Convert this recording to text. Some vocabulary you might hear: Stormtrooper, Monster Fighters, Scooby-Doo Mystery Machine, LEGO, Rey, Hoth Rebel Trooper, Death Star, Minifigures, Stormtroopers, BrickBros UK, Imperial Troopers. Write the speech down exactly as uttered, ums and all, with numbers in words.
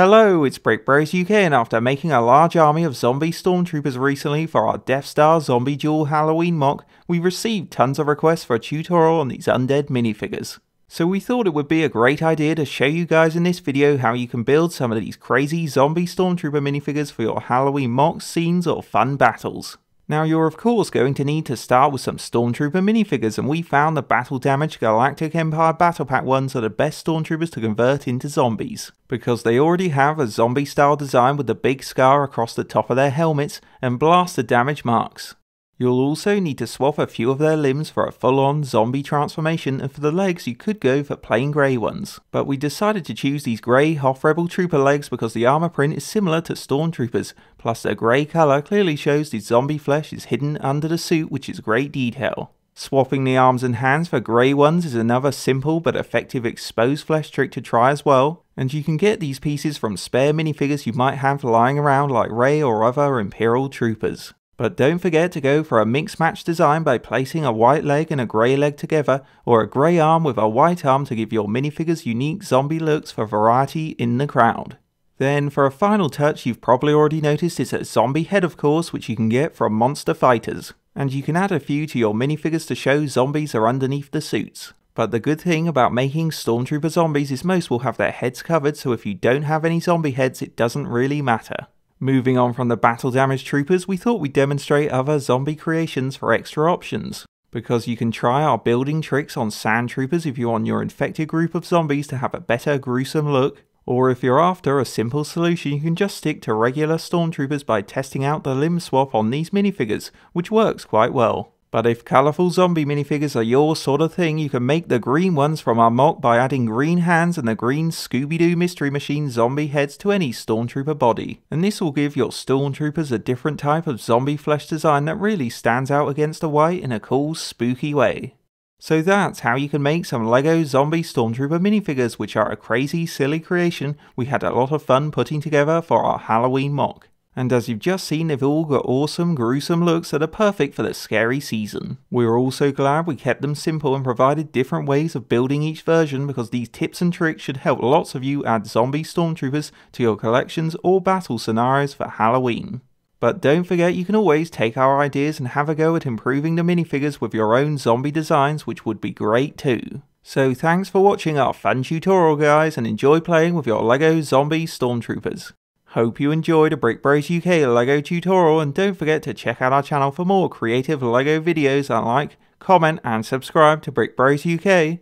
Hello, it's BrickBros U K, and after making a large army of zombie stormtroopers recently for our Death Star Zombie Duel Halloween mock, we received tons of requests for a tutorial on these undead minifigures. So we thought it would be a great idea to show you guys in this video how you can build some of these crazy zombie stormtrooper minifigures for your Halloween mocks, scenes, or fun battles. Now you're of course going to need to start with some Stormtrooper minifigures, and we found the battle damaged Galactic Empire Battle Pack ones are the best Stormtroopers to convert into zombies, because they already have a zombie style design with the big scar across the top of their helmets and blaster damage marks. You'll also need to swap a few of their limbs for a full-on zombie transformation, and for the legs you could go for plain grey ones. But we decided to choose these grey Hoth Rebel Trooper legs because the armour print is similar to Stormtroopers, plus their grey colour clearly shows the zombie flesh is hidden under the suit, which is great detail. Swapping the arms and hands for grey ones is another simple but effective exposed flesh trick to try as well, and you can get these pieces from spare minifigures you might have lying around like Rey or other Imperial Troopers. But don't forget to go for a mix-match design by placing a white leg and a grey leg together, or a grey arm with a white arm to give your minifigures unique zombie looks for variety in the crowd. Then for a final touch you've probably already noticed is a zombie head of course, which you can get from Monster Fighters. And you can add a few to your minifigures to show zombies are underneath the suits. But the good thing about making Stormtrooper zombies is most will have their heads covered, so if you don't have any zombie heads it doesn't really matter. Moving on from the battle damaged troopers, we thought we'd demonstrate other zombie creations for extra options, because you can try our building tricks on sand troopers if you want your infected group of zombies to have a better gruesome look, or if you're after a simple solution you can just stick to regular stormtroopers by testing out the limb swap on these minifigures, which works quite well. But if colourful zombie minifigures are your sort of thing, you can make the green ones from our mock by adding green hands and the green Scooby-Doo Mystery Machine zombie heads to any Stormtrooper body. And this will give your Stormtroopers a different type of zombie flesh design that really stands out against the white in a cool, spooky way. So that's how you can make some LEGO zombie Stormtrooper minifigures, which are a crazy, silly creation we had a lot of fun putting together for our Halloween mock. And as you've just seen, they've all got awesome, gruesome looks that are perfect for the scary season. We're also glad we kept them simple and provided different ways of building each version, because these tips and tricks should help lots of you add zombie stormtroopers to your collections or battle scenarios for Halloween. But don't forget you can always take our ideas and have a go at improving the minifigures with your own zombie designs, which would be great too. So thanks for watching our fun tutorial guys, and enjoy playing with your LEGO zombie stormtroopers. Hope you enjoyed a BrickBros U K LEGO tutorial, and don't forget to check out our channel for more creative LEGO videos, and like, comment and subscribe to BrickBros U K.